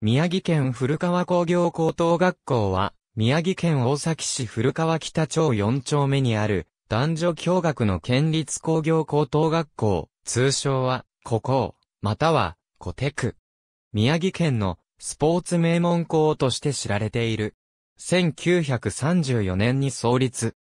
宮城県古川工業高等学校は、宮城県大崎市古川北町4丁目にある、男女共学の県立工業高等学校、通称は、古工、または、古テク。宮城県の、スポーツ名門校として知られている。1934年に創立。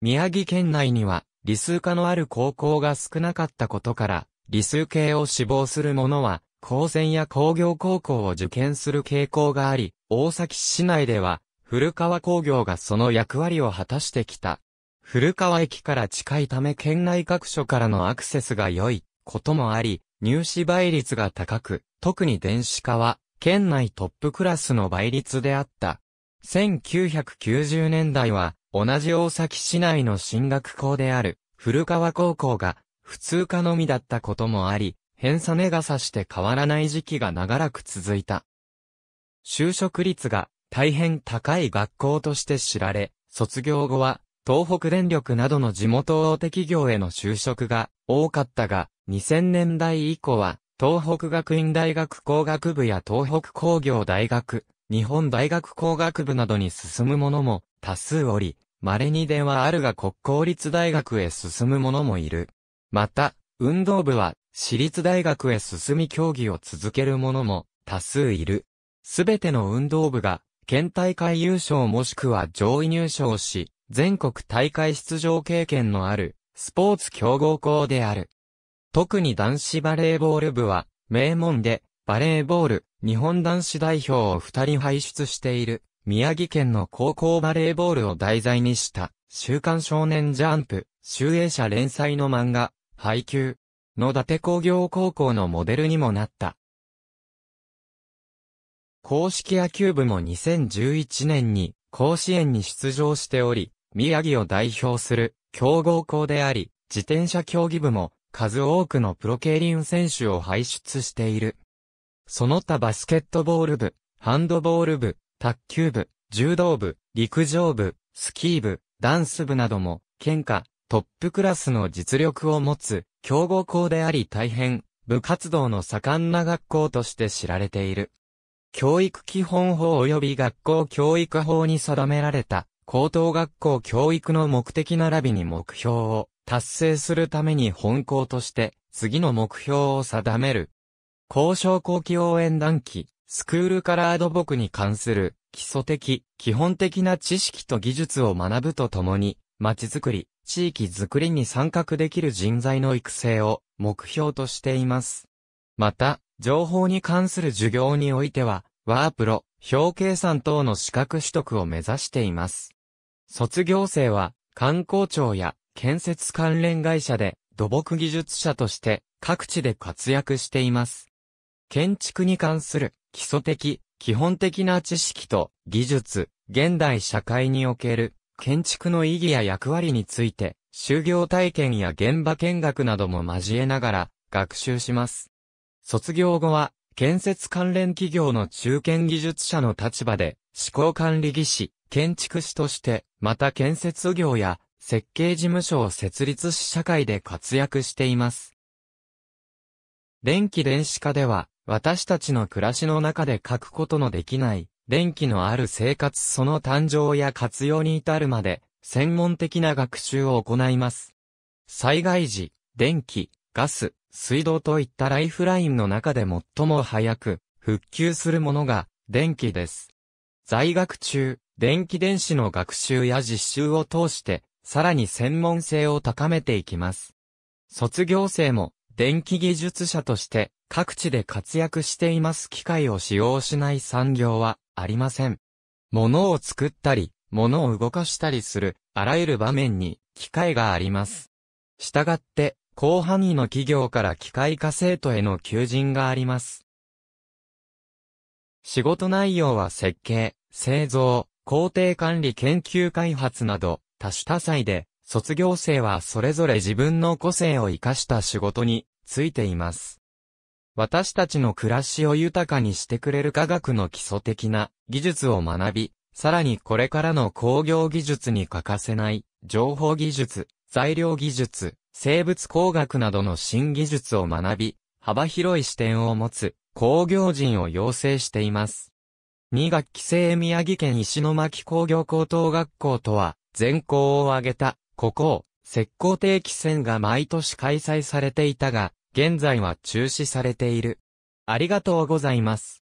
宮城県内には、理数科のある高校が少なかったことから、理数系を志望する者は、高専や工業高校を受験する傾向があり、大崎市内では、古川工業がその役割を果たしてきた。古川駅から近いため県内各所からのアクセスが良いこともあり、入試倍率が高く、特に電子科は、県内トップクラスの倍率であった。1990年代は、同じ大崎市内の進学校である、古川高校が、普通科のみだったこともあり、偏差値がさして変わらない時期が長らく続いた。就職率が大変高い学校として知られ、卒業後は東北電力などの地元大手企業への就職が多かったが、2000年代以降は東北学院大学工学部や東北工業大学、日本大学工学部などに進む者も多数おり、稀に例はあるが国公立大学へ進む者もいる。また、運動部は私立大学へ進み競技を続ける者も多数いる。すべての運動部が県大会優勝もしくは上位入賞し、全国大会出場経験のあるスポーツ強豪校である。特に男子バレーボール部は名門でバレーボール日本男子代表を2人輩出している宮城県の高校バレーボールを題材にした週刊少年ジャンプ集英社連載の漫画配給の伊達工業高校のモデルにもなった。硬式野球部も2011年に甲子園に出場しており、宮城を代表する強豪校であり、自転車競技部も数多くのプロ競輪選手を輩出している。その他バスケットボール部、ハンドボール部、卓球部、柔道部、陸上部、スキー部、ダンス部なども県下トップクラスの実力を持つ強豪校であり大変部活動の盛んな学校として知られている。教育基本法及び学校教育法に定められた高等学校教育の目的並びに目標を達成するために本校として次の目標を定める。校章後期応援団旗、スクールカラー土木に関する基礎的、基本的な知識と技術を学ぶとともに、街づくり、地域づくりに参画できる人材の育成を目標としています。また、情報に関する授業においては、ワープロ、表計算等の資格取得を目指しています。卒業生は、官公庁や建設関連会社で土木技術者として各地で活躍しています。建築に関する基礎的、基本的な知識と技術、現代社会における建築の意義や役割について、就業体験や現場見学なども交えながら学習します。卒業後は、建設関連企業の中堅技術者の立場で、施工管理技師、建築士として、また建設業や設計事務所を設立し社会で活躍しています。電気電子科では、私たちの暮らしの中で欠くことのできない、電気のある生活その誕生や活用に至るまで専門的な学習を行います。災害時、電気、ガス、水道といったライフラインの中で最も早く復旧するものが電気です。在学中、電気電子の学習や実習を通してさらに専門性を高めていきます。卒業生も電気技術者として各地で活躍しています。機械を使用しない産業はありません。物を作ったり、物を動かしたりする、あらゆる場面に機械があります。したがって、広範囲の企業から機械化生徒への求人があります。仕事内容は設計、製造、工程管理研究開発など、多種多彩で、卒業生はそれぞれ自分の個性を生かした仕事に就いています。私たちの暮らしを豊かにしてくれる科学の基礎的な技術を学び、さらにこれからの工業技術に欠かせない情報技術、材料技術、生物工学などの新技術を学び、幅広い視点を持つ工業人を養成しています。2学期制宮城県石巻工業高等学校とは、全校を挙げた、古校、石膏定期戦が毎年開催されていたが、現在は中止されている。ありがとうございます。